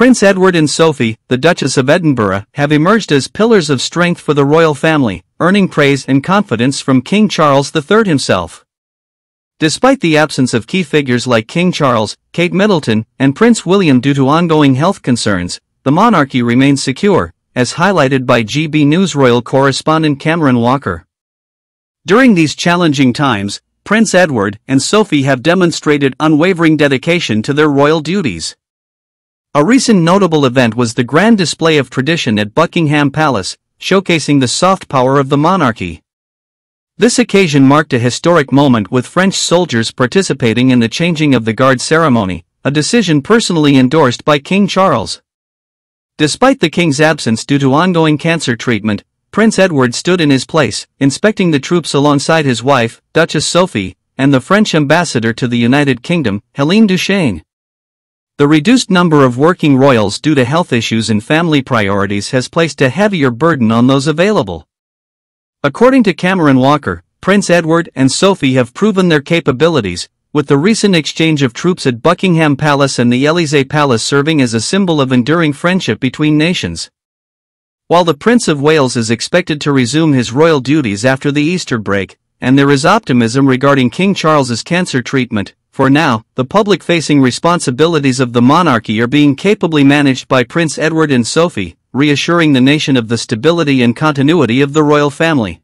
Prince Edward and Sophie, the Duchess of Edinburgh, have emerged as pillars of strength for the royal family, earning praise and confidence from King Charles III himself. Despite the absence of key figures like King Charles, Kate Middleton, and Prince William due to ongoing health concerns, the monarchy remains secure, as highlighted by GB News royal correspondent Cameron Walker. During these challenging times, Prince Edward and Sophie have demonstrated unwavering dedication to their royal duties. A recent notable event was the grand display of tradition at Buckingham Palace, showcasing the soft power of the monarchy. This occasion marked a historic moment with French soldiers participating in the changing of the guard ceremony, a decision personally endorsed by King Charles. Despite the king's absence due to ongoing cancer treatment, Prince Edward stood in his place, inspecting the troops alongside his wife, Duchess Sophie, and the French ambassador to the United Kingdom, Hélène Duchêne. The reduced number of working royals due to health issues and family priorities has placed a heavier burden on those available. According to Cameron Walker, Prince Edward and Sophie have proven their capabilities, with the recent exchange of troops at Buckingham Palace and the Élysée Palace serving as a symbol of enduring friendship between nations. While the Prince of Wales is expected to resume his royal duties after the Easter break, and there is optimism regarding King Charles's cancer treatment, for now, the public-facing responsibilities of the monarchy are being capably managed by Prince Edward and Sophie, reassuring the nation of the stability and continuity of the royal family.